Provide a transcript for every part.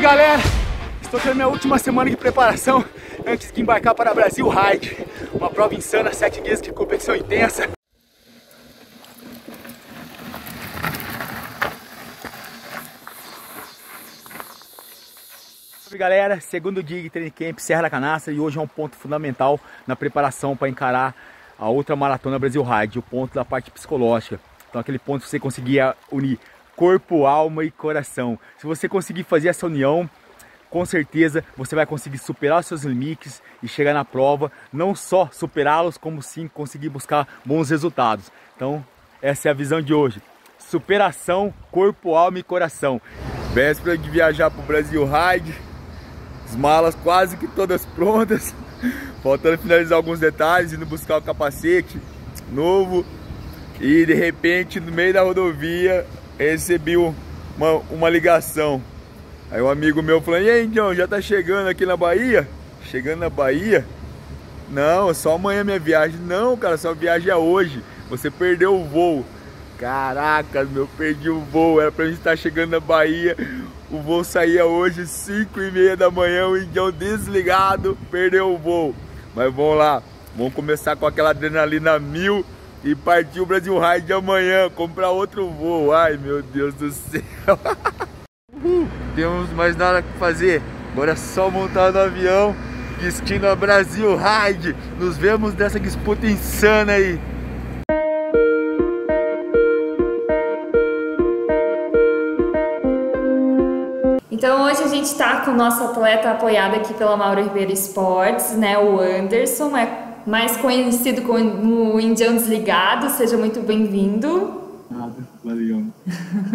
noite, galera! Estou tendo minha última semana de preparação antes de embarcar para a Brasil Ride. Uma prova insana, 7 dias de competição intensa. Galera, segundo dia de Training Camp Serra da Canastra, e hoje é um ponto fundamental na preparação para encarar a outra maratona Brasil Ride, o ponto da parte psicológica. Então aquele ponto que você conseguia unir corpo, alma e coração. Se você conseguir fazer essa união, com certeza você vai conseguir superar os seus limites e chegar na prova, não só superá-los, como sim conseguir buscar bons resultados. Então essa é a visão de hoje, superação, corpo, alma e coração. Véspera de viajar para o Brasil Ride, as malas quase que todas prontas, faltando finalizar alguns detalhes, indo buscar o capacete novo. E de repente, no meio da rodovia, recebi uma ligação. Aí um amigo meu falou: "E aí, Indião, já tá chegando aqui na Bahia?" Chegando na Bahia? Não, só amanhã minha viagem. Não, cara, só viagem é hoje. Você perdeu o voo. Caraca, meu, perdi o voo. Era pra gente estar chegando na Bahia. O voo saía hoje, 5h30 da manhã, o Indião desligado, perdeu o voo. Mas vamos lá, vamos começar com aquela adrenalina 1000 e partir o Brasil Ride de amanhã, comprar outro voo. Ai, meu Deus do céu. Uhul, temos mais nada que fazer, agora é só montar no avião, destino a Brasil Ride. Nos vemos nessa disputa insana aí. Então hoje a gente está com o nosso atleta apoiado aqui pela Mauro Ribeiro Sports, né? O Anderson, é mais conhecido como o Indião Desligado. Seja muito bem-vindo. Valeu.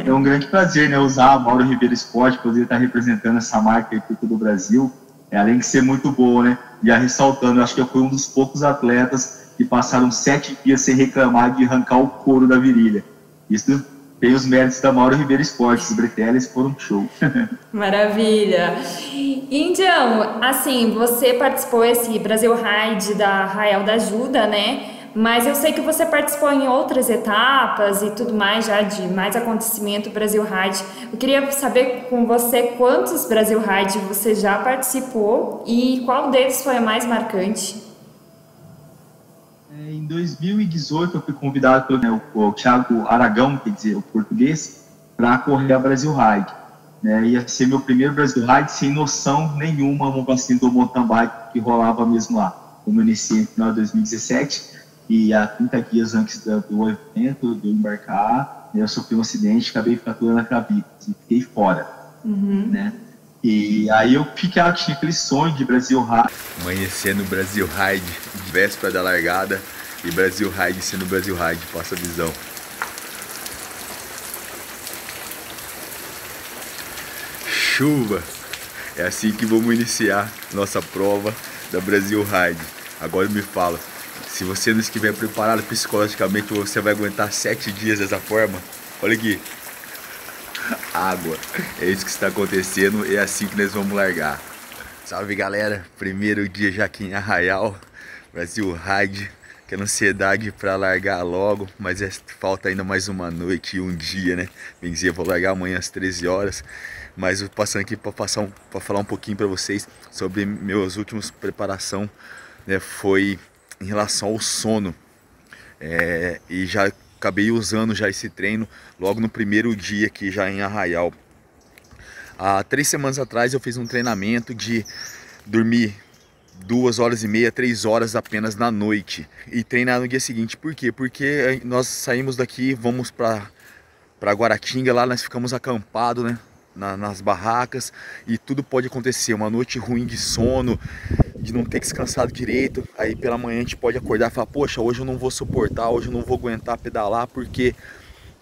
É um grande prazer, né, usar a Mauro Ribeiro Sports, poder estar representando essa marca aqui do Brasil, além de ser muito boa, né? E a ressaltando, eu acho que eu fui um dos poucos atletas que passaram 7 dias sem reclamar de arrancar o couro da virilha. Isso tem os méritos da Mauro Ribeiro Sports, os breteles foram um show. Maravilha! Indião, assim, você participou desse Brasil Ride da Arraial da Ajuda, né? Mas eu sei que você participou em outras etapas e tudo mais, já de mais acontecimento Brasil Ride. Eu queria saber com você quantos Brasil Ride você já participou e qual deles foi a mais marcante? Em 2018 eu fui convidado pelo o Thiago Aragão, quer dizer, o português, para correr a Brasil Ride. Ia ser meu primeiro Brasil Ride sem noção nenhuma, uma vacina do mountain bike que rolava mesmo lá. Como eu iniciei no final de 2017 e há 30 dias antes do evento, de eu embarcar, eu sofri um acidente, acabei fraturando a clavícula e fiquei fora. Uhum. Né? E aí eu fiquei aquele sonho de Brasil Ride. Amanhecendo o Brasil Ride, véspera da largada, e Brasil Ride sendo Brasil Ride, passa a visão. Chuva! É assim que vamos iniciar nossa prova da Brasil Ride. Agora me fala, se você não estiver preparado psicologicamente, você vai aguentar 7 dias dessa forma? Olha aqui. Água, é isso que está acontecendo, é assim que nós vamos largar. Salve, galera, primeiro dia já aqui em Arraial, Brasil Ride, que ansiedade para largar logo, mas falta ainda mais uma noite e um dia, né? Bem dizer, eu vou largar amanhã às 13 horas, mas eu passando aqui para falar um pouquinho para vocês sobre meus últimos preparação, né? Foi em relação ao sono, e já acabei usando já esse treino logo no primeiro dia aqui já em Arraial. Há 3 semanas atrás eu fiz um treinamento de dormir 2 horas e meia, 3 horas apenas na noite e treinar no dia seguinte. Por quê? Porque nós saímos daqui, vamos para Guaratinga, lá nós ficamos acampados, né? Nas barracas, e tudo pode acontecer, uma noite ruim de sono, de não ter descansado direito, aí pela manhã a gente pode acordar e falar: poxa, hoje eu não vou suportar, hoje eu não vou aguentar pedalar porque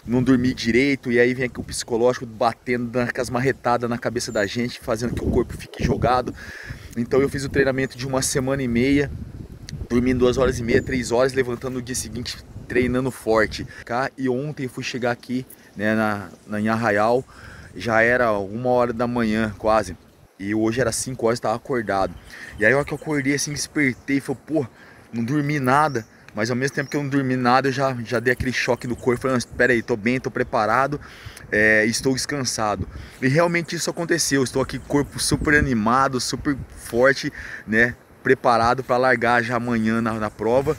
não dormi direito, e aí vem aqui o psicológico batendo, dando as marretadas na cabeça da gente, fazendo que o corpo fique jogado. Então eu fiz o treinamento de 1 semana e meia, dormindo 2 horas e meia, 3 horas, levantando no dia seguinte, treinando forte. E ontem eu fui chegar aqui, né, em Arraial, já era 1 hora da manhã quase, e hoje era 5 horas, estava acordado. E aí a hora que eu acordei assim, despertei, falei: pô, não dormi nada, mas ao mesmo tempo que eu não dormi nada, eu já dei aquele choque no corpo, falei: não, espera aí, tô bem, tô preparado, estou descansado. E realmente isso aconteceu. Estou aqui corpo super animado, super forte, né? Preparado para largar já amanhã na prova.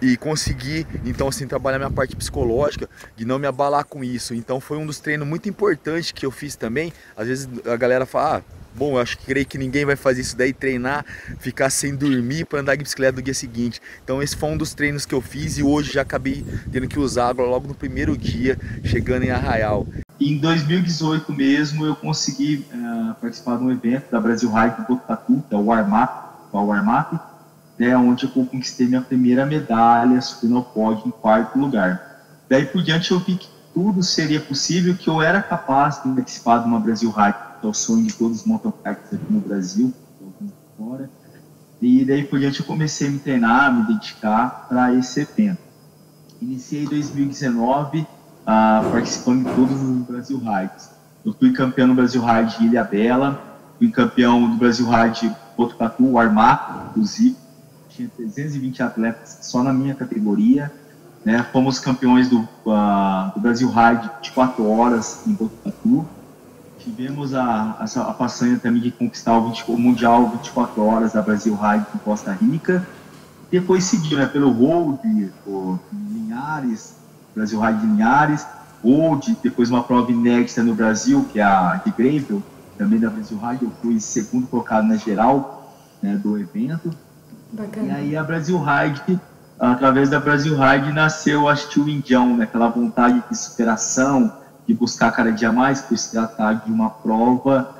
E consegui, então, assim, trabalhar minha parte psicológica, de não me abalar com isso. Então foi um dos treinos muito importantes que eu fiz também. Às vezes a galera fala, ah, bom, eu acho que creio que ninguém vai fazer isso daí, treinar, ficar sem dormir para andar de bicicleta no dia seguinte. Então esse foi um dos treinos que eu fiz e hoje já acabei tendo que usar água logo no primeiro dia, chegando em Arraial. Em 2018 mesmo eu consegui participar de um evento da Brasil Ride em Botucatu, que é o Warmap, né, onde eu conquistei minha primeira medalha, subindo ao pódio em quarto lugar. Daí por diante eu vi que tudo seria possível, que eu era capaz de participar de uma Brasil Ride, que é o sonho de todos os mountainbikers aqui no Brasil, fora. E daí por diante eu comecei a me treinar, me dedicar para esse evento. Iniciei 2019 participando de todos os Brasil Rides. Eu fui campeão do Brasil Ride Ilha Bela, fui campeão do Brasil Ride Botucatu, Armar, inclusive. Tinha 320 atletas só na minha categoria, né? Fomos campeões do Brasil Ride de 4 horas em Botucatu. Tivemos a façanha também de conquistar o Mundial 24 horas da Brasil Ride em Costa Rica. Depois seguiu, né, pelo Rold Linhares, Brasil Ride Linhares, Rold, depois uma prova inédita no Brasil, que é a de Gremple, também da Brasil Ride. Eu fui segundo colocado na geral, né, do evento. Bacana. E aí a Brasil Ride, através da Brasil Ride, nasceu, acho que o Indião, né? Aquela vontade de superação, de buscar cada dia mais, por se tratar de uma prova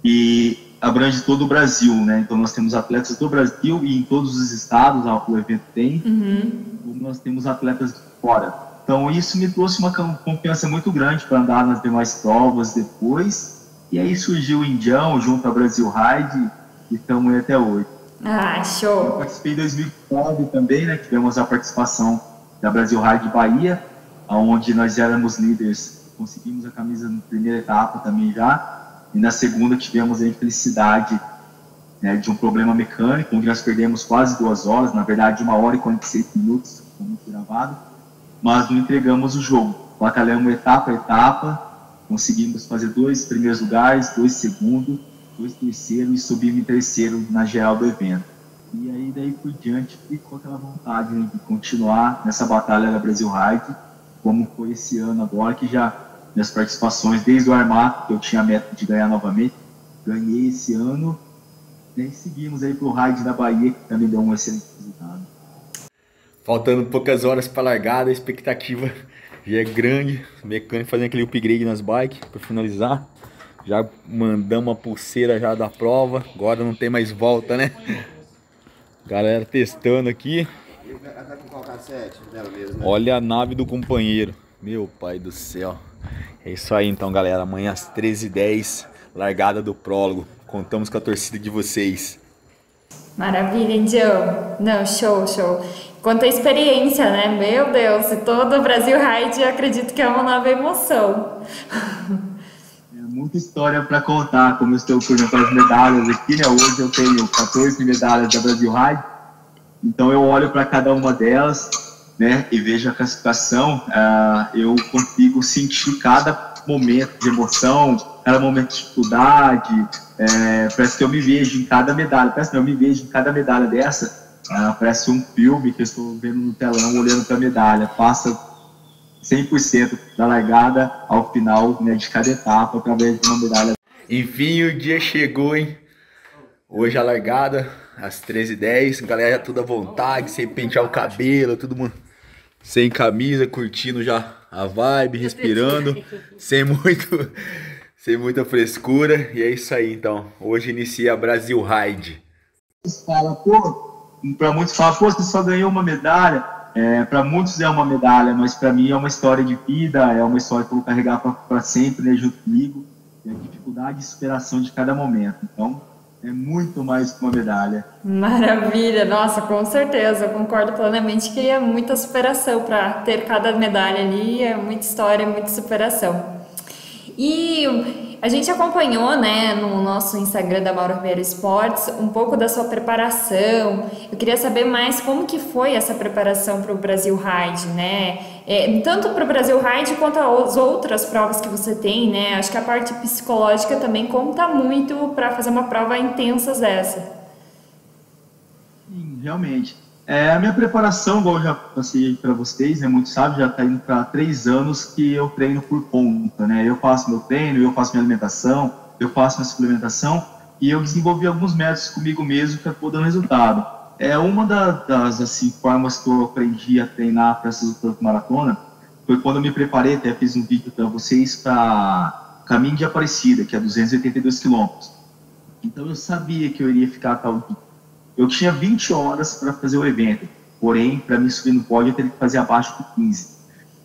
que abrange todo o Brasil, né? Então nós temos atletas do Brasil e em todos os estados o evento tem, uhum. Nós temos atletas de fora. Então isso me trouxe uma confiança muito grande para andar nas demais provas depois. E aí surgiu o Indião junto à Brasil Ride e estamos aí até hoje. Ah, show! Eu participei em 2009 também, né? Tivemos a participação da Brasil Ride Bahia, onde nós éramos líderes, conseguimos a camisa na primeira etapa também já, e na segunda tivemos a infelicidade, né, de um problema mecânico, onde nós perdemos quase 2 horas, na verdade 1 hora e 46 minutos, como gravado, mas não entregamos o jogo. Batalhamos etapa a etapa, conseguimos fazer 2 primeiros lugares, 2 segundos, 2 terceiros e subimos em terceiro na geral do evento. E aí daí por diante ficou aquela vontade, né, de continuar nessa batalha da Brasil Ride, como foi esse ano agora, que já minhas participações desde o Armar, que eu tinha a meta de ganhar novamente, ganhei esse ano, e seguimos aí pro Ride da Bahia, que também deu um excelente resultado. Faltando poucas horas para a largada, a expectativa já é grande, o mecânico fazendo aquele upgrade nas bikes para finalizar. Já mandamos a pulseira já da prova, agora não tem mais volta, né? Galera testando aqui. Olha a nave do companheiro. Meu pai do céu. É isso aí então, galera. Amanhã às 13h10, largada do prólogo. Contamos com a torcida de vocês. Maravilha, Indião. Não, show, show. Quanto à experiência, né? Meu Deus, e todo o Brasil Ride, eu acredito que é uma nova emoção. Muita história para contar, como eu estou correndo com as medalhas aqui, né? Hoje eu tenho 14 medalhas da Brasil Ride, então eu olho para cada uma delas, né, e vejo a classificação, eu consigo sentir cada momento de emoção, cada momento de dificuldade, parece que eu me vejo em cada medalha, parece que eu me vejo em cada medalha dessa, parece um filme que eu estou vendo no telão, olhando para a medalha, passa 100% da largada ao final, né, de cada etapa, através de uma medalha. Enfim, o dia chegou, hein? Hoje a largada, às 13h10, galera já toda à vontade, sem pentear o cabelo, todo mundo sem camisa, curtindo já a vibe, respirando, sem muita frescura, e é isso aí então. Hoje inicia a Brasil Ride. Para muitos falam, pô, você só ganhou uma medalha. Para muitos é uma medalha, mas para mim é uma história de vida, é uma história que eu vou carregar para sempre, né, junto comigo, e a dificuldade e superação de cada momento. Então, é muito mais que uma medalha. Maravilha, nossa, com certeza, eu concordo plenamente que é muita superação para ter cada medalha ali, é muita história, muita superação. E a gente acompanhou, né, no nosso Instagram da Mauro Ribeiro Sports, um pouco da sua preparação. Eu queria saber mais como que foi essa preparação para o Brasil Ride, né? tanto para o Brasil Ride quanto as outras provas que você tem, né? Acho que a parte psicológica também conta muito para fazer uma prova intensa dessa. Sim, realmente. A minha preparação, igual eu já passei para vocês, né, muito sábio, já está indo para 3 anos que eu treino por conta, né? Eu faço meu treino, eu faço minha alimentação, eu faço minha suplementação e eu desenvolvi alguns métodos comigo mesmo para poder dar resultado. Uma das assim, formas que eu aprendi a treinar para essa maratona foi quando eu me preparei, até fiz um vídeo para vocês para Caminho de Aparecida, que é 282 quilômetros. Então eu sabia que eu iria ficar tal dia. Eu tinha 20 horas para fazer o evento, porém, para me subir no pódio, eu teria que fazer abaixo de 15.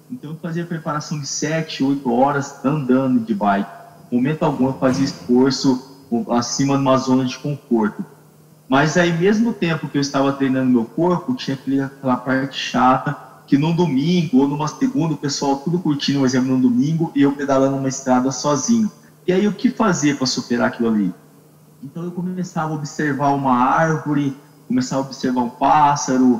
Então, eu fazia preparação de 7, 8 horas andando de bike. No momento algum, eu fazia esforço acima de uma zona de conforto. Mas aí, mesmo tempo que eu estava treinando meu corpo, tinha aquela parte chata, que num domingo ou numa segunda, o pessoal tudo curtindo, um exemplo, num domingo, e eu pedalando uma estrada sozinho. E aí, o que fazer para superar aquilo ali? Então eu começava a observar uma árvore, começava a observar um pássaro,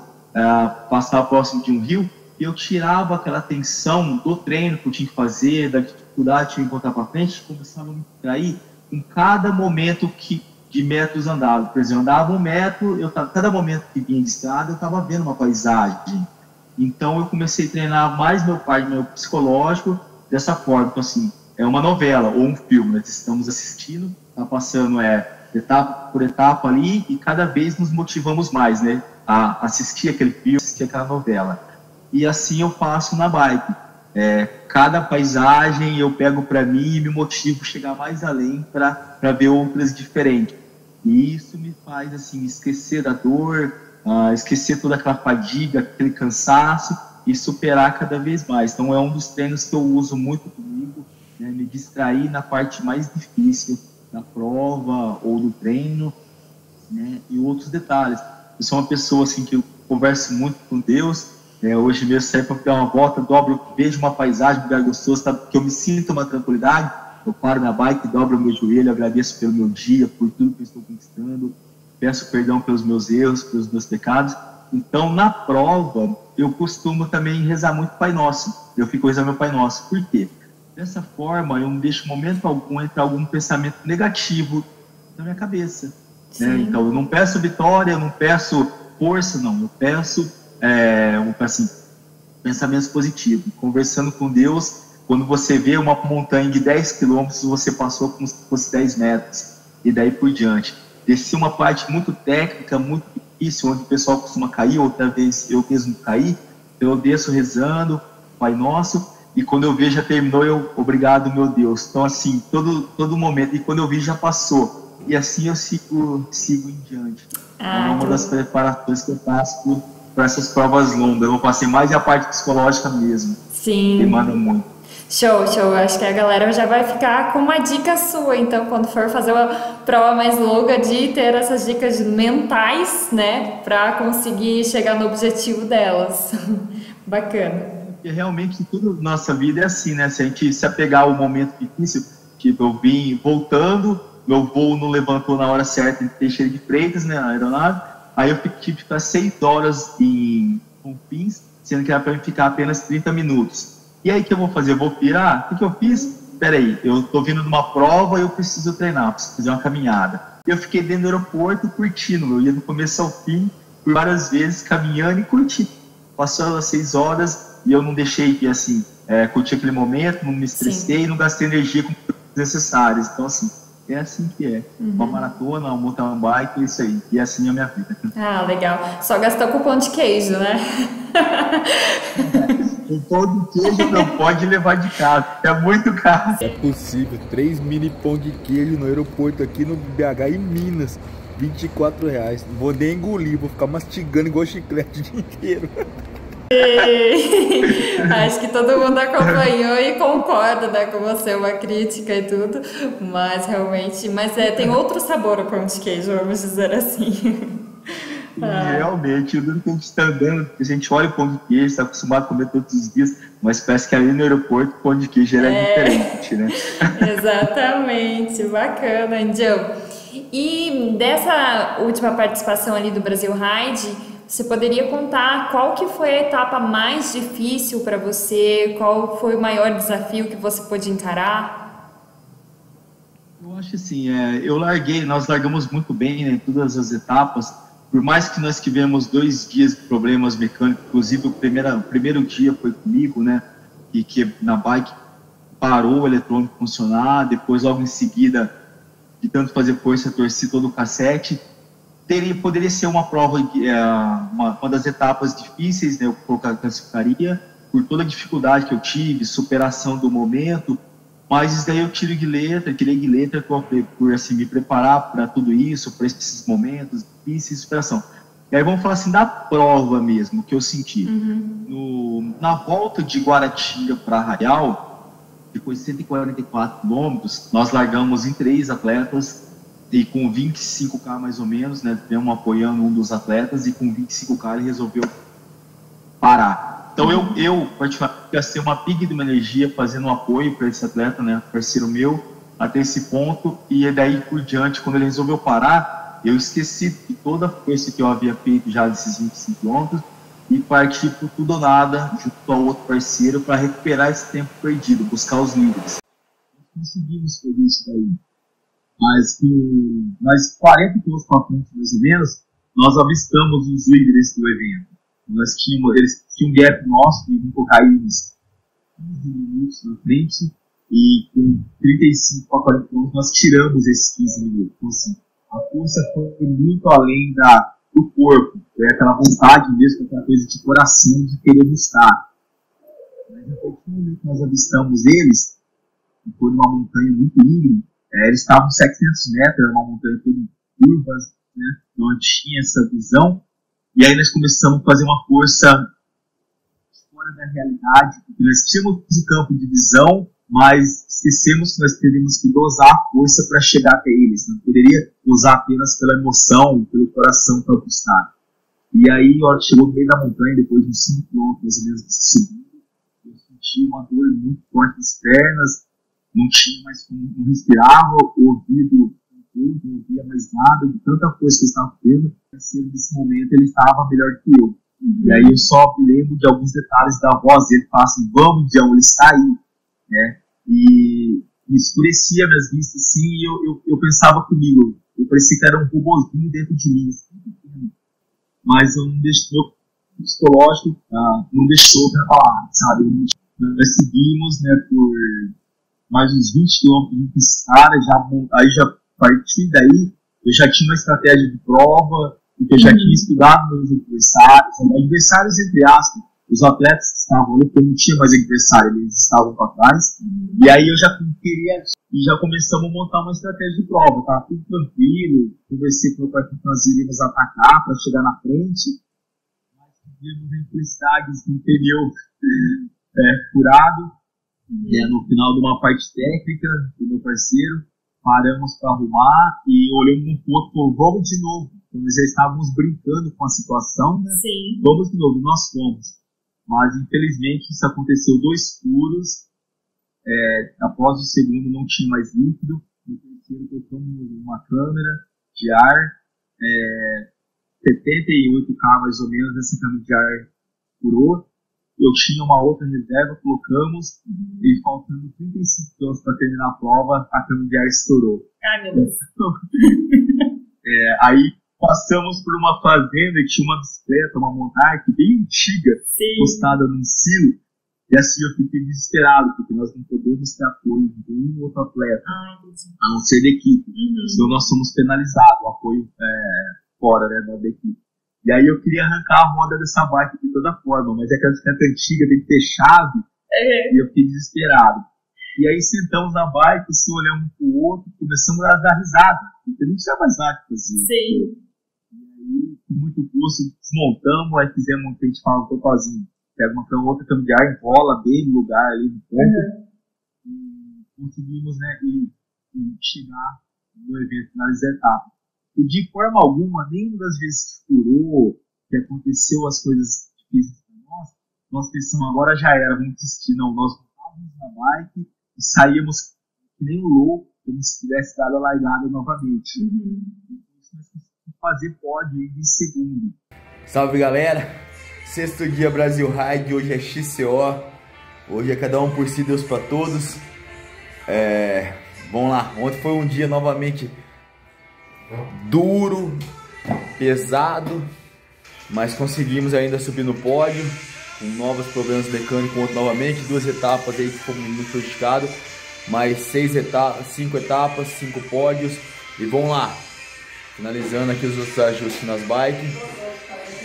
passar próximo de um rio, e eu tirava aquela tensão do treino que eu tinha que fazer, da dificuldade que eu tinha que botar para frente, começava a me distrair com cada momento de metros andava. Por exemplo, eu andava 1 metro, cada momento que vinha de estrada eu estava vendo uma paisagem. Então eu comecei a treinar mais meu pai, meu psicológico, dessa forma. Então assim, é uma novela ou um filme, nós estamos assistindo, tá passando etapa por etapa ali e cada vez nos motivamos mais, né, a assistir aquele filme, assistir aquela novela. E assim eu faço na bike. Cada paisagem eu pego para mim e me motivo a chegar mais além para ver outras diferentes. E isso me faz assim esquecer da dor, esquecer toda aquela fadiga, aquele cansaço e superar cada vez mais. Então é um dos treinos que eu uso muito comigo, né, me distrair na parte mais difícil da prova ou do treino, né, e outros detalhes. Eu sou uma pessoa assim que eu converso muito com Deus, hoje mesmo saio para dar uma volta, dobro, vejo uma paisagem, um lugar gostoso, tá, que eu me sinto uma tranquilidade, eu paro na bike, dobro meu joelho, agradeço pelo meu dia, por tudo que eu estou conquistando, peço perdão pelos meus erros, pelos meus pecados. Então na prova eu costumo também rezar muito Pai Nosso, eu fico rezando meu Pai Nosso. Por quê? Dessa forma, eu não deixo momento algum entrar algum pensamento negativo na minha cabeça, né? Então, eu não peço vitória, eu não peço força, não. Eu peço assim, pensamentos positivos. Conversando com Deus, quando você vê uma montanha de 10 quilômetros, você passou como se fosse 10 metros. E daí por diante. Desci uma parte muito técnica, muito difícil, onde o pessoal costuma cair, outra vez eu mesmo caí. Eu desço rezando, Pai Nosso. E quando eu vi, já terminou, obrigado, meu Deus. Então, assim, todo momento. E quando eu vi, já passou. E assim eu sigo em diante. É uma das preparações que eu faço para essas provas longas. Eu passei mais a parte psicológica mesmo. Sim. Demanda muito. Show. Acho que a galera já vai ficar com uma dica sua. Então, quando for fazer uma prova mais longa, de ter essas dicas mentais, né? Para conseguir chegar no objetivo delas. Bacana. Porque realmente tudo na nossa vida é assim, né? Se a gente se apegar ao momento difícil, tipo, eu vim voltando, meu voo não levantou na hora certa em Teixeira de Freitas, né, na aeronave, aí eu tive que ficar 6 horas em Confins, sendo que era para ficar apenas 30 minutos. E aí o que eu vou fazer? Eu vou pirar? O que eu fiz? Peraí, eu tô vindo de uma prova e eu preciso treinar, preciso fazer uma caminhada. Eu fiquei dentro do aeroporto curtindo, eu ia do começo ao fim, por várias vezes, caminhando e curtindo. Passou as 6 horas... E eu não deixei que, assim, curtir aquele momento, não me estressei, não gastei energia com necessárias. Então, assim que é. Uhum. Uma maratona, um mountain bike, isso aí. E assim é a minha vida. Ah, legal. Só gastou com pão de queijo, né? O pão de queijo não pode levar de casa, é muito caro. É possível, 3 mini pão de queijo no aeroporto aqui no BH, em Minas. R$24. Não vou nem engolir, vou ficar mastigando igual chiclete o dia inteiro. Acho que todo mundo acompanhou e concorda, né, com você, uma crítica e tudo, mas realmente, tem outro sabor o pão de queijo, vamos dizer assim. Realmente, o que a gente está andando, a gente olha o pão de queijo, está acostumado a comer todos os dias, mas parece que ali no aeroporto o pão de queijo era diferente, né? Exatamente, bacana, Indião. E dessa última participação ali do Brasil Ride, Você poderia contar qual que foi a etapa mais difícil para você? Qual foi o maior desafio que você pôde encarar? Eu acho assim, nós largamos muito bem, né, em todas as etapas. Por mais que nós tivemos 2 dias de problemas mecânicos, inclusive o primeiro dia foi comigo, né, e que na bike parou o eletrônico funcionar, depois logo em seguida, de tanto fazer força, torci todo o cassete. Poderia ser uma prova, uma das etapas difíceis, né, eu classificaria, por toda a dificuldade que eu tive, superação do momento, mas isso daí eu tirei de letra por assim, me preparar para tudo isso, para esses momentos difíceis de superação. E aí vamos falar assim da prova mesmo, que eu senti. Uhum. Na volta de Guaratinga para Arraial, depois de 144 quilômetros, nós largamos em 3 atletas, e com 25K mais ou menos, né, tivemos apoiando um dos atletas, e com 25K ele resolveu parar. Então eu particularmente, gastei uma pica de uma energia fazendo um apoio para esse atleta, né, parceiro meu, até esse ponto, e daí por diante, quando ele resolveu parar, eu esqueci de toda a força que eu havia feito já desses 25 quilômetros, e parti por tudo ou nada, junto ao outro parceiro, para recuperar esse tempo perdido, buscar os líderes. Conseguimos fazer isso daí. Mas que mais 40 quilômetros para frente, mais ou menos, nós avistamos os líderes do evento. Eles tinham um gap nosso e nunca caímos 15 minutos na frente, e com 35 para 40 quilômetros nós tiramos esses 15 minutos. Então, assim, a força foi muito além do corpo, foi aquela vontade mesmo, aquela coisa de coração de querer buscar. Mas no pouquinho que nós avistamos eles, e foi numa montanha muito íngreme. Eles estavam 700 metros, era uma montanha toda em curvas, né, onde tinha essa visão. E aí nós começamos a fazer uma força fora da realidade, porque nós tínhamos o campo de visão, mas esquecemos que nós teríamos que dosar a força para chegar até eles. Não poderia usar apenas pela emoção, pelo coração para buscar. E aí, a hora que chegou no meio da montanha, depois de uns 5 km mais ou menos subindo, eu senti uma dor muito forte nas pernas. Não tinha mais como, não respirava, o ouvido não ouvia mais nada, de tanta coisa que eu estava fazendo. Nesse momento ele estava melhor que eu. E aí eu só me lembro de alguns detalhes da voz dele, fala assim, vamos, Dião, ele saiu. Né? E escurecia minhas vistas assim, e eu pensava comigo, eu parecia que era um robôzinho dentro de mim. Assim, mas eu não deixou, o psicológico não deixou para falar, sabe? Nós seguimos, né, por mais uns 20 km de escada, aí já parti daí, eu já tinha uma estratégia de prova, porque eu já tinha estudado meus adversários entre aspas, os atletas que estavam ali, porque eu não tinha mais adversário, eles estavam para trás, e aí eu já queria, e já começamos a montar uma estratégia de prova, estava tudo tranquilo, conversei com o meu pai que nós iríamos atacar para chegar na frente, mas tivemos infelicidades no pneu furado. No final de uma parte técnica do meu parceiro, paramos para arrumar e olhamos um pouco, vamos de novo. Então, nós já estávamos brincando com a situação, né? Sim. Vamos de novo, nós fomos. Mas, infelizmente, isso aconteceu 2 furos. Após o segundo, não tinha mais líquido. No terceiro, colocamos uma câmera de ar, 78K mais ou menos, essa câmera de ar furou. Eu tinha uma outra reserva, colocamos, e faltando 35 km para terminar a prova, a câmera de ar estourou. Ai, meu Deus. Aí passamos por uma fazenda e tinha uma bicicleta, uma Monarch bem antiga, postada num silo, e assim eu fiquei desesperado, porque nós não podemos ter apoio de nenhum outro atleta, a não ser da equipe. Uhum. Senão nós somos penalizados, o apoio fora, né, da equipe. E aí eu queria arrancar a roda dessa bike de toda forma, mas é aquela bicicleta antiga, tem que ter chave, e eu fiquei desesperado. E aí sentamos na bike, assim, olhamos um para o outro, começamos a dar risada, porque não tinha mais nada que fazer. Sim. E aí, com muito gosto, desmontamos, aí fizemos o que a gente fala um totozinho. Pega uma outra cama de ar, enrola bem no lugar ali no ponto, e conseguimos, né, e chegar no evento, finalizar a etapa. E de forma alguma, nenhuma das vezes que furou, que aconteceu as coisas difíceis para nós pensamos, agora já era, vamos desistir. Não, nós montávamos na bike e saímos que nem louco, como se tivesse dado a largada novamente. Uhum. Então, nós fazer pódio em segundo. Salve galera, sexto dia Brasil Ride, hoje é XCO, hoje é cada um por si, Deus pra todos. Vamos lá, ontem foi um dia novamente duro, pesado, mas conseguimos ainda subir no pódio, com novos problemas mecânicos ontem novamente, 2 etapas aí que fomos muito criticados, mais 5 etapas, 5 pódios, e vamos lá, finalizando aqui os outros ajustes nas bikes,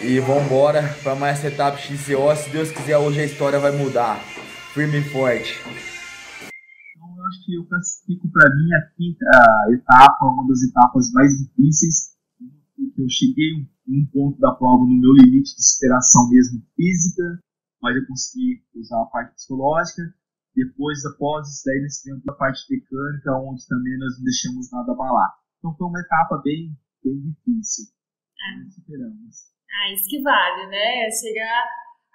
e vamos embora para mais essa etapa XCO, se Deus quiser hoje a história vai mudar, firme e forte. Então eu acho que eu classifico para mim a 5ª etapa, uma das etapas mais difíceis, porque eu cheguei em um ponto da prova no meu limite de superação mesmo física, mas eu consegui usar a parte psicológica. Depois, após isso daí, nesse tempo da parte mecânica, onde também nós não deixamos nada abalar. Então foi uma etapa bem difícil. Nós superamos. Isso que vale, né? Chegar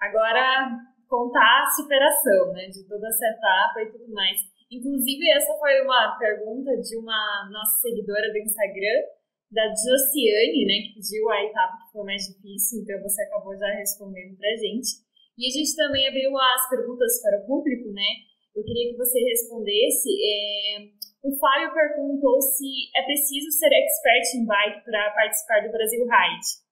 agora, contar a superação, né? De toda essa etapa e tudo mais. Inclusive, essa foi uma pergunta de uma nossa seguidora do Instagram, da Josiane, né, que pediu a etapa que foi mais difícil, então você acabou já respondendo pra gente. E a gente também abriu as perguntas para o público, né? Eu queria que você respondesse. O Fábio perguntou se é preciso ser expert em bike para participar do Brasil Ride.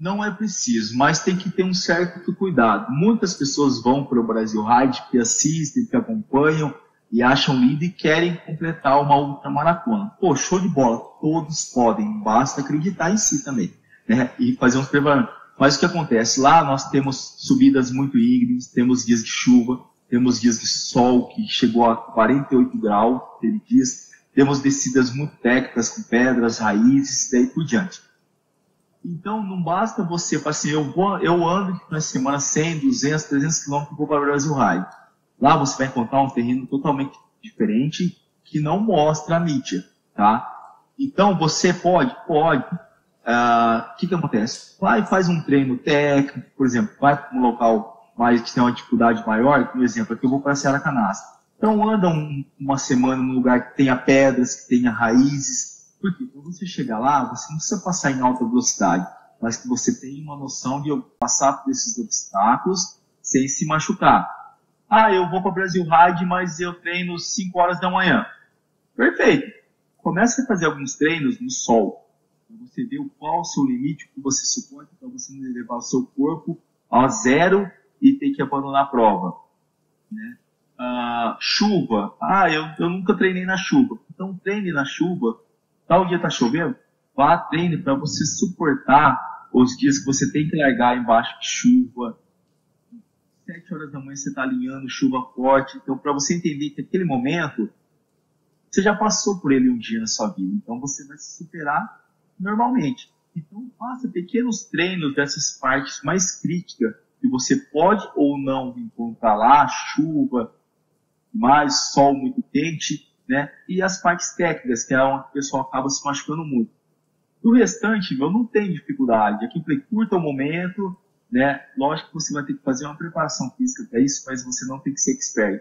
Não é preciso, mas tem que ter um certo cuidado. Muitas pessoas vão para o Brasil Ride, que assistem, que acompanham, e acham lindo e querem completar uma ultramaratona. Pô, show de bola, todos podem, basta acreditar em si também, né? E fazer uns preparamentos. Mas o que acontece? Lá nós temos subidas muito íngremes, temos dias de chuva, temos dias de sol que chegou a 48 graus, teve dias, temos descidas muito técnicas com pedras, raízes e daí por diante. Então não basta você falar assim, eu ando na semana 100, 200, 300 quilômetros e vou para o Brasil Ride. Lá você vai encontrar um terreno totalmente diferente que não mostra a mídia, tá? Então você pode. O que acontece? Vai e faz um treino técnico, por exemplo, vai para um local mais que tem uma dificuldade maior, por exemplo, aqui eu vou para a Serra da Canastra. Então anda uma semana num lugar que tenha pedras, que tenha raízes, porque quando você chegar lá, você não precisa passar em alta velocidade, mas que você tenha uma noção de passar por esses obstáculos sem se machucar. Eu vou para o Brasil Ride, mas eu treino 5 horas da manhã. Perfeito. Começa a fazer alguns treinos no sol, para você ver qual o seu limite, o que você suporta, para você não levar o seu corpo a zero e ter que abandonar a prova, né? Chuva. Eu nunca treinei na chuva. Então treine na chuva. Tal dia está chovendo, vá, treine para você suportar os dias que você tem que largar embaixo de chuva. 7 horas da manhã você está alinhando, chuva forte. Então para você entender que aquele momento, você já passou por ele um dia na sua vida. Então você vai se superar normalmente. Então faça pequenos treinos dessas partes mais críticas que você pode ou não encontrar lá, chuva, mais sol muito quente, né? E as partes técnicas, que é onde o pessoal acaba se machucando muito. Do restante, meu, não tem dificuldade. Aqui curta o momento, né? Lógico que você vai ter que fazer uma preparação física para isso, mas você não tem que ser expert.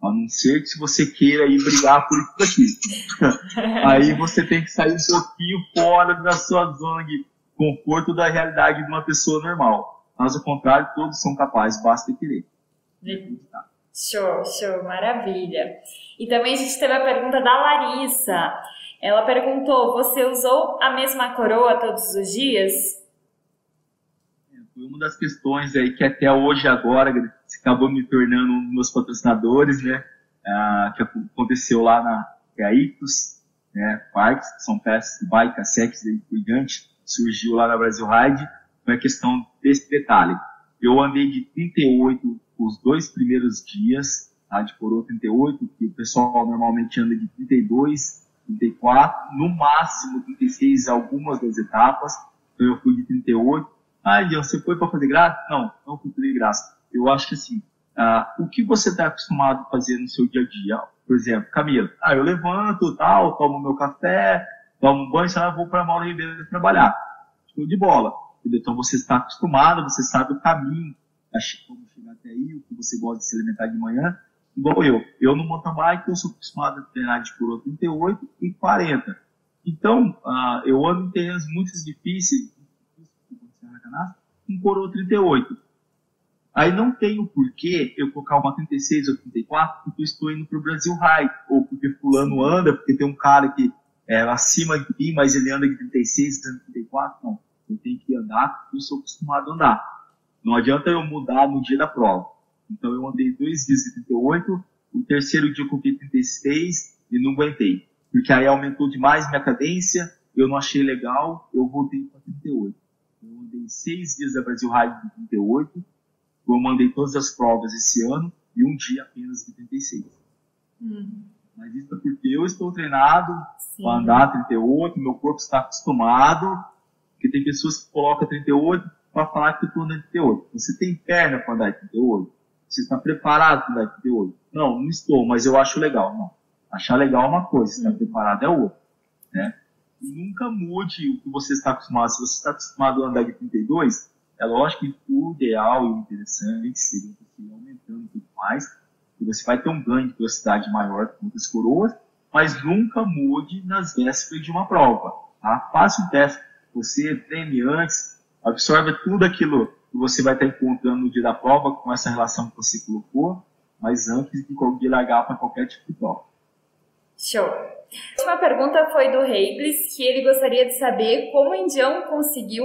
A não ser que se você queira ir brigar por isso aqui. Aí você tem que sair um pouquinho fora da sua zona de conforto, da realidade de uma pessoa normal. Mas ao contrário, todos são capazes, basta querer. Show, maravilha. E também a gente teve a pergunta da Larissa. Ela perguntou, você usou a mesma coroa todos os dias? Foi uma das questões aí que até hoje agora acabou me tornando um dos meus patrocinadores, né? Que aconteceu lá na Eaítus, né? Parques, que são peças de bike, a sex e por diante, surgiu lá na Brasil Ride. Foi a questão desse detalhe. Eu andei de 38 os 2 primeiros dias, tá? De coroa 38, que o pessoal normalmente anda de 32, 34, no máximo 36 algumas das etapas. Então eu fui de 38. Você foi para fazer graça? Não fui fazer graça. Eu acho que assim, o que você está acostumado a fazer no seu dia a dia? Por exemplo, Camila, eu levanto, tal, tomo meu café, tomo um banho, vou para Mauro Ribeiro trabalhar. Show de bola. Entendeu? Então você está acostumado, você sabe o caminho, como chegar até aí, o que você gosta de se alimentar de manhã. Igual eu no mountain bike, eu sou acostumado a treinar de coroa 38 e 40. Então, eu ando em terrenos muito difíceis, com coroa 38. Aí não tem o porquê eu colocar uma 36 ou 34, porque eu estou indo para o Brasil Ride, ou porque fulano anda, porque tem um cara que é acima de mim, mas ele anda de 36, 34, não. Eu tenho que andar, eu sou acostumado a andar. Não adianta eu mudar no dia da prova. Então eu andei 2 dias de 38, o terceiro dia eu coloquei 36 e não aguentei. Porque aí aumentou demais minha cadência, eu não achei legal, eu voltei para 38. Eu andei 6 dias da Brasil Ride de 38, eu mandei todas as provas esse ano e um dia apenas de 36. Mas isso é porque eu estou treinado para andar 38, meu corpo está acostumado, porque tem pessoas que colocam 38 para falar que eu estou andando 38. Você tem perna para andar 38? Você está preparado para andar 38? Não, não estou, mas eu acho legal. Não. Achar legal é uma coisa, estar preparado é outra, né? E nunca mude o que você está acostumado. Se você está acostumado a andar de 32, é lógico que o ideal e o interessante seria ir aumentando um pouco mais, que você vai ter um ganho de velocidade maior com muitas coroas, mas nunca mude nas vésperas de uma prova, tá? Faça um teste, você treine antes, absorve tudo aquilo que você vai estar encontrando no dia da prova com essa relação que você colocou, mas antes de largar para qualquer tipo de prova. Show! A última pergunta foi do Reigles, que ele gostaria de saber como o Indião conseguiu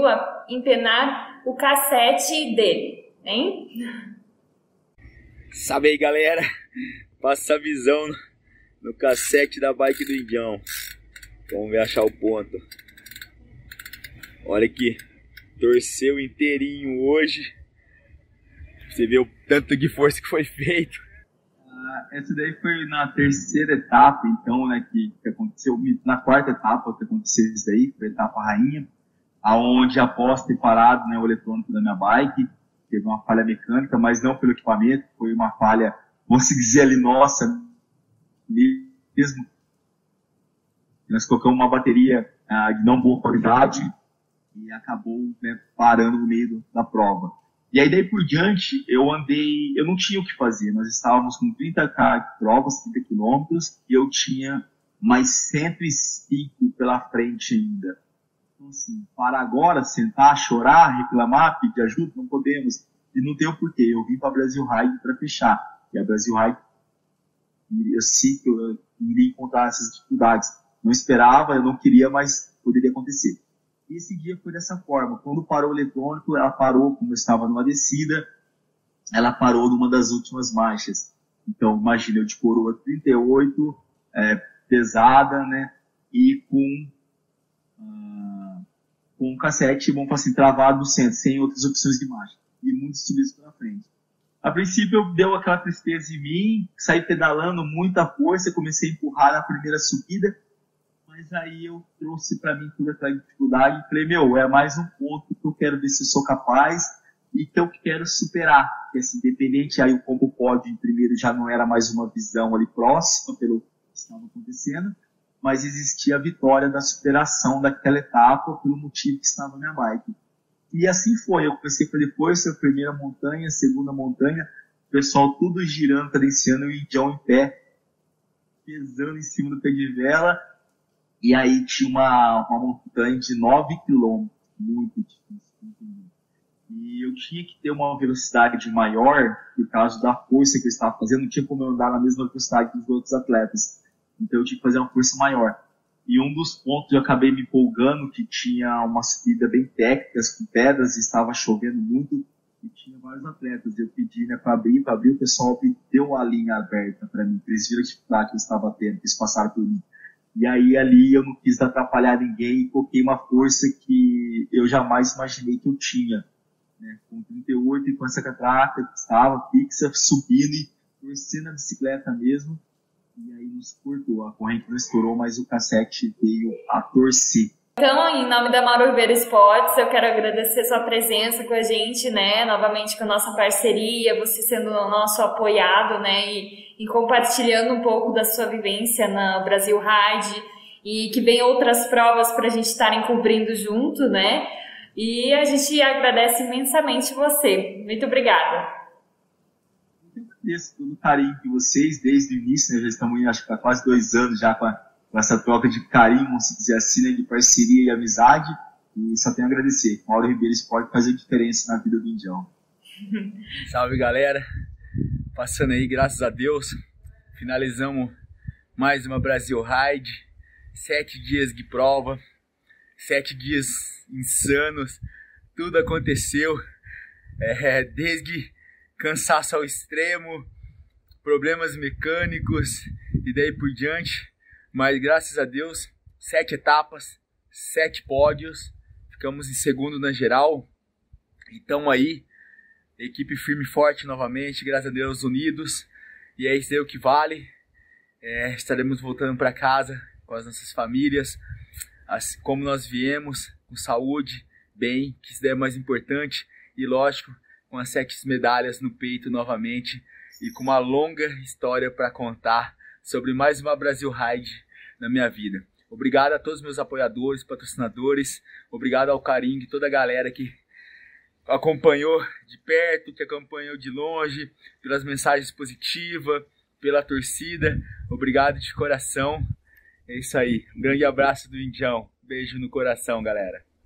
empenar o cassete dele, hein? Sabe aí, galera, passa a visão no cassete da bike do Indião. Vamos ver achar o ponto. Olha aqui, torceu inteirinho hoje. Você vê o tanto de força que foi feito. Essa daí foi na terceira etapa, então, né, que aconteceu, na quarta etapa que aconteceu isso daí, foi a etapa rainha, aonde após ter parado, né, o eletrônico da minha bike, teve uma falha mecânica, mas não pelo equipamento, foi uma falha, consegui dizer ali, nossa, mesmo, nós colocamos uma bateria de não boa qualidade e acabou, né, parando no meio da prova. E aí daí por diante, eu não tinha o que fazer, nós estávamos com 30K de provas, 30 quilômetros, e eu tinha mais 105 pela frente ainda. Então assim, para agora, sentar, chorar, reclamar, pedir ajuda, não podemos, e não tem o porquê, eu vim para Brasil Ride para fechar, e a Brasil Ride, eu sei que eu iria encontrar essas dificuldades, não esperava, eu não queria, mas poderia acontecer. Esse dia foi dessa forma, quando parou o eletrônico, ela parou, como eu estava numa descida, ela parou numa das últimas marchas. Então, imagina, eu de coroa 38, pesada, né, e com um cassete, vamos assim, travado no centro, sem outras opções de marcha, e muitos subidos pela frente. A princípio, deu aquela tristeza em mim, saí pedalando muita força, comecei a empurrar na primeira subida, mas aí eu trouxe para mim toda aquela dificuldade e falei, meu, é mais um ponto que eu quero ver se eu sou capaz e que eu quero superar. Porque, assim, independente, aí o combo pódio em primeiro já não era mais uma visão ali próxima pelo que estava acontecendo, mas existia a vitória da superação daquela etapa pelo motivo que estava na minha bike. E assim foi, eu comecei para depois, a primeira montanha, a segunda montanha, o pessoal tudo girando, cadenciando e o Indião em pé, pesando em cima do pé de vela. E aí tinha uma montanha de 9 km, muito difícil. E eu tinha que ter uma velocidade maior, por causa da força que eu estava fazendo, não tinha como eu andar na mesma velocidade dos outros atletas. Então eu tinha que fazer uma força maior. E um dos pontos eu acabei me empolgando, que tinha uma subida bem técnica, com pedras, estava chovendo muito, e tinha vários atletas. Eu pedi, né, para abrir, o pessoal deu a linha aberta para mim, eles viram a dificuldade que eu estava tendo, eles passaram por mim. E aí ali eu não quis atrapalhar ninguém e coloquei uma força que eu jamais imaginei que eu tinha, né? Com 38 e com essa catraca que estava fixa, subindo e torcendo a bicicleta mesmo. E aí não suportou, a corrente não estourou, mas o cassete veio a torcer. Então, em nome da Mauro Ribeiro Sports, eu quero agradecer sua presença com a gente, né? Novamente com a nossa parceria, você sendo o nosso apoiado, né? E compartilhando um pouco da sua vivência na Brasil Ride e que vem outras provas para a gente estarem cobrindo junto, né? E a gente agradece imensamente você. Muito obrigada. Eu agradeço todo o carinho de vocês desde o início, né? Já estamos, acho que há quase 2 anos já com a essa troca de carinho, se dizer assim, né, de parceria e amizade. E só tenho a agradecer. Mauro Ribeiro Sports faz a diferença na vida do Indião. Salve, galera. Passando aí, graças a Deus. Finalizamos mais uma Brasil Ride. 7 dias de prova. 7 dias insanos. Tudo aconteceu. Desde cansaço ao extremo, problemas mecânicos e daí por diante. Mas graças a Deus, 7 etapas, 7 pódios. Ficamos em segundo na geral. Então aí, equipe firme e forte novamente, graças a Deus, unidos. E é isso aí o que vale. Estaremos voltando para casa com as nossas famílias, assim como nós viemos, com saúde, bem, que isso é mais importante. E lógico, com as 7 medalhas no peito novamente e com uma longa história para contar sobre mais uma Brasil Ride na minha vida. Obrigado a todos os meus apoiadores, patrocinadores, obrigado ao carinho de toda a galera que acompanhou de perto, que acompanhou de longe, pelas mensagens positivas, pela torcida, obrigado de coração. É isso aí, um grande abraço do Indião, beijo no coração, galera.